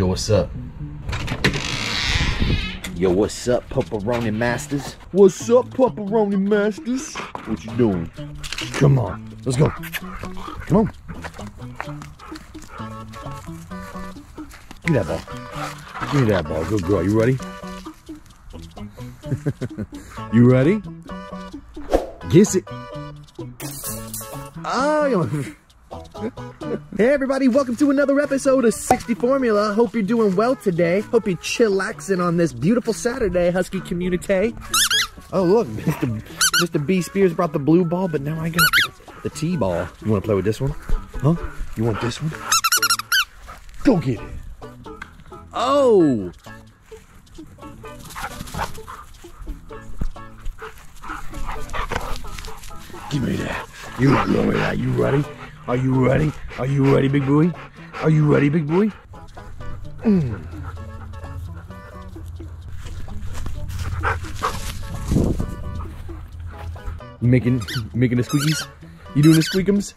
Yo, what's up? Yo, what's up, pepperoni masters? What's up, pepperoni masters? What you doing? Come on, let's go. Come on. Give me that ball. Give me that ball. Good girl. You ready? You ready? Kiss it. Oh. Hey everybody, welcome to another episode of 60 Formula. Hope you're doing well today. Hope you're chillaxing on this beautiful Saturday, Husky community. Oh look, Mr. B. Spears brought the blue ball, but now I got the T ball. You want to play with this one? Huh? You want this one? Go get it. Oh! Give me that. You want that. You ready? Are you ready? Are you ready, big boy? Are you ready, big boy? Mm. Making the squeakies? You doing the squeakums?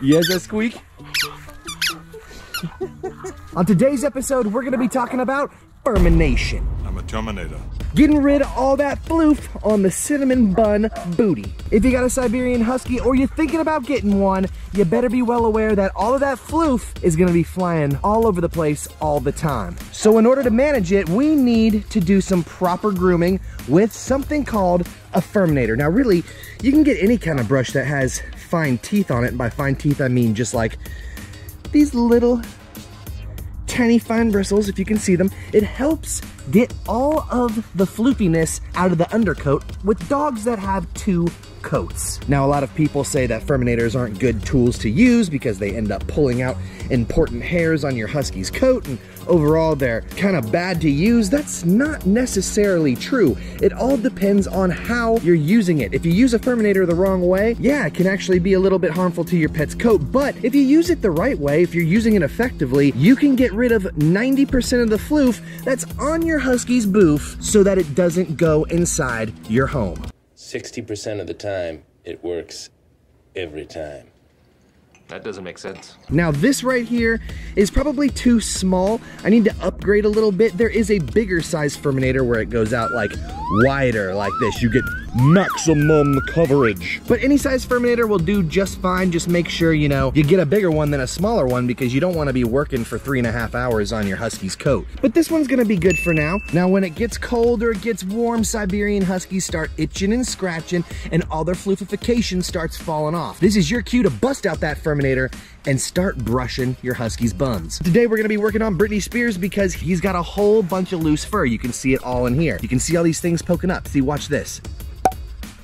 Yes, I squeak. On today's episode, we're gonna be talking about Furmination. I'm a Terminator. Getting rid of all that floof on the cinnamon bun booty. If you got a Siberian Husky or you're thinking about getting one, you better be well aware that all of that floof is gonna be flying all over the place all the time. So in order to manage it, we need to do some proper grooming with something called a Furminator. Now really, you can get any kind of brush that has fine teeth on it. And by fine teeth, I mean just like these little tiny fine bristles, if you can see them. It helps get all of the floofiness out of the undercoat with dogs that have two coats. Now, a lot of people say that Furminators aren't good tools to use because they end up pulling out important hairs on your Husky's coat, and overall they're kind of bad to use. That's not necessarily true. It all depends on how you're using it. If you use a Furminator the wrong way, yeah, it can actually be a little bit harmful to your pet's coat, but if you use it the right way, if you're using it effectively, you can get rid of 90% of the floof that's on your Husky's boof so that it doesn't go inside your home. 60% of the time, it works every time. That doesn't make sense. Now this right here is probably too small. I need to upgrade a little bit. There is a bigger size Furminator where it goes out like wider like this. You get maximum coverage. But any size Furminator will do just fine. Just make sure, you know, you get a bigger one than a smaller one because you don't want to be working for 3.5 hours on your Husky's coat. But this one's gonna be good for now. Now when it gets cold or it gets warm, Siberian Huskies start itching and scratching and all their floofification starts falling off. This is your cue to bust out that Furminator and start brushing your Husky's buns. Today we're gonna be working on Britney Spears because he's got a whole bunch of loose fur. You can see it all in here. You can see all these things poking up. See, watch this.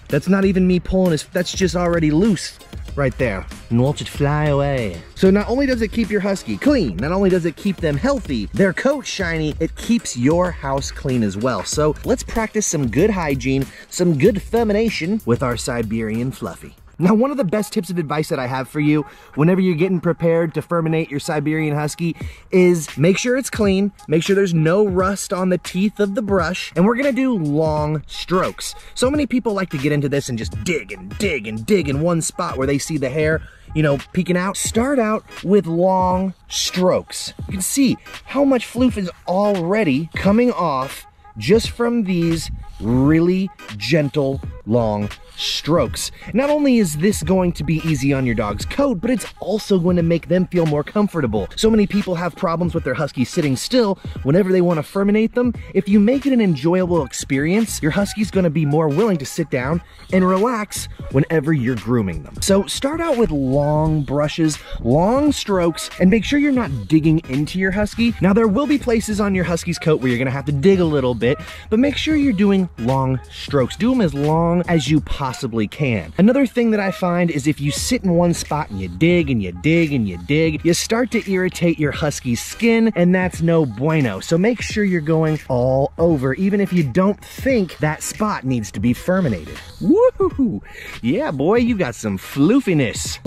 That's not even me pulling his, that's just already loose right there. And watch it fly away. So not only does it keep your Husky clean, not only does it keep them healthy, their coat shiny, it keeps your house clean as well. So let's practice some good hygiene, some good furmination with our Siberian Fluffy. Now, one of the best tips of advice that I have for you whenever you're getting prepared to furminate your Siberian Husky is make sure it's clean, make sure there's no rust on the teeth of the brush, and we're gonna do long strokes. So many people like to get into this and just dig and dig and dig in one spot where they see the hair, you know, peeking out. Start out with long strokes. You can see how much floof is already coming off just from these really gentle long strokes. Not only is this going to be easy on your dog's coat, but it's also going to make them feel more comfortable. So many people have problems with their Husky sitting still whenever they want to furminate them. If you make it an enjoyable experience, your Husky's going to be more willing to sit down and relax whenever you're grooming them. So start out with long brushes, long strokes, and make sure you're not digging into your Husky. Now there will be places on your Husky's coat where you're going to have to dig a little bit, but make sure you're doing long strokes. Do them as long as you possibly can. Another thing that I find is if you sit in one spot and you dig and you dig and you dig, you start to irritate your Husky's skin, and that's no bueno. So make sure you're going all over, even if you don't think that spot needs to be furminated. Woohoo! Yeah, boy, you got some floofiness.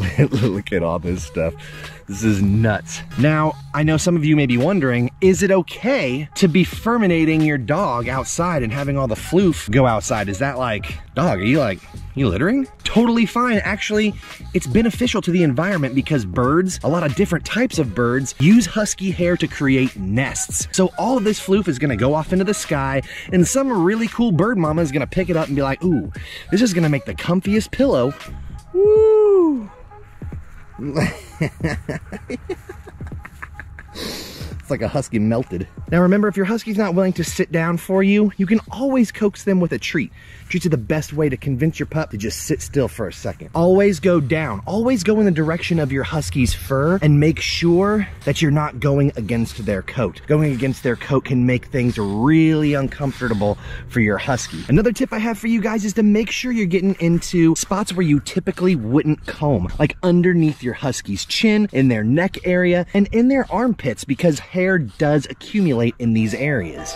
Look at all this stuff. This is nuts. Now, I know some of you may be wondering, is it okay to be furminating your dog outside and having all the floof go outside? Is that like, dog, are you like You littering? Totally fine. Actually, it's beneficial to the environment because birds, a lot of different types of birds, use husky hair to create nests. So all of this floof is gonna go off into the sky and some really cool bird mama is gonna pick it up and be like, ooh, this is gonna make the comfiest pillow. Woo! It's like a husky melted. Now remember, if your husky's not willing to sit down for you, you can always coax them with a treat. Treats are the best way to convince your pup to just sit still for a second. Always go down. Always go in the direction of your husky's fur and make sure that you're not going against their coat. Going against their coat can make things really uncomfortable for your husky. Another tip I have for you guys is to make sure you're getting into spots where you typically wouldn't comb, like underneath your husky's chin, in their neck area, and in their armpits, because hair does accumulate in these areas.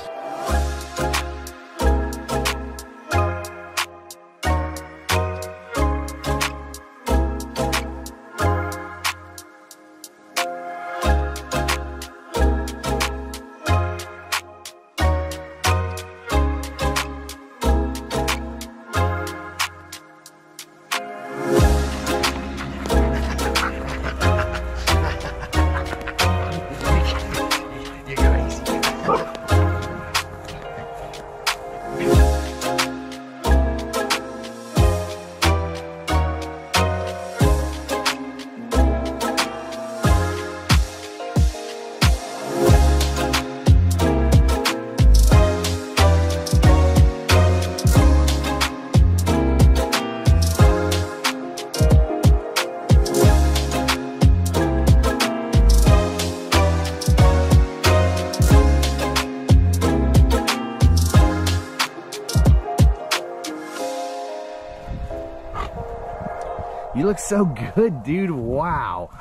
You look so good, dude. Wow.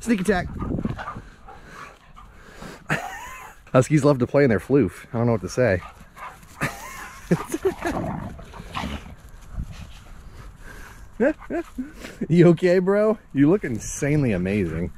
Sneak attack. Huskies love to play in their floof. I don't know what to say. You okay, bro? You look insanely amazing.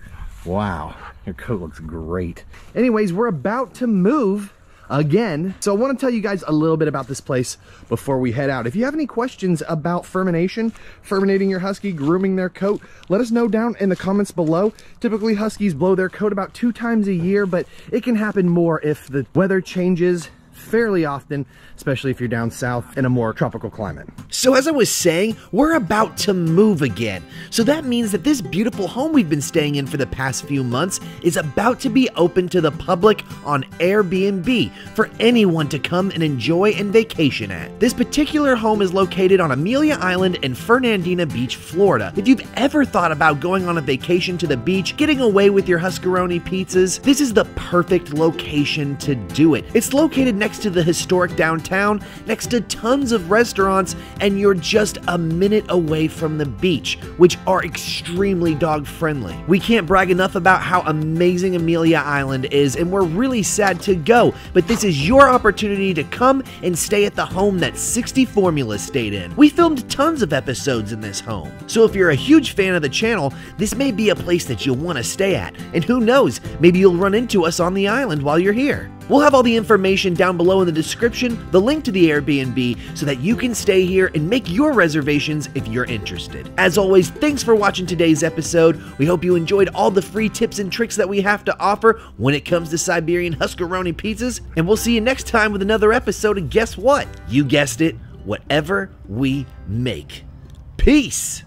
Wow. Your coat looks great. Anyways, we're about to move again. So I want to tell you guys a little bit about this place before we head out. If you have any questions about furmination, furminating your husky, grooming their coat, let us know down in the comments below. Typically huskies blow their coat about 2 times a year, but it can happen more if the weather changes fairly often, especially if you're down south in a more tropical climate. So as I was saying, we're about to move again. So that means that this beautiful home we've been staying in for the past few months is about to be open to the public on Airbnb for anyone to come and enjoy and vacation at. This particular home is located on Amelia Island in Fernandina Beach, Florida. If you've ever thought about going on a vacation to the beach, getting away with your Huskaroni pizzas, this is the perfect location to do it. It's located next to the historic downtown, next to tons of restaurants, and you're just a minute away from the beach, which are extremely dog friendly. We can't brag enough about how amazing Amelia Island is, and we're really sad to go, but this is your opportunity to come and stay at the home that 60 Formula stayed in. We filmed tons of episodes in this home, so if you're a huge fan of the channel, this may be a place that you'll want to stay at, and who knows, maybe you'll run into us on the island while you're here. We'll have all the information down below in the description, the link to the Airbnb, so that you can stay here and make your reservations if you're interested. As always, thanks for watching today's episode. We hope you enjoyed all the free tips and tricks that we have to offer when it comes to Siberian Huskaroni pizzas, and we'll see you next time with another episode of Guess What? You guessed it, whatever we make. Peace!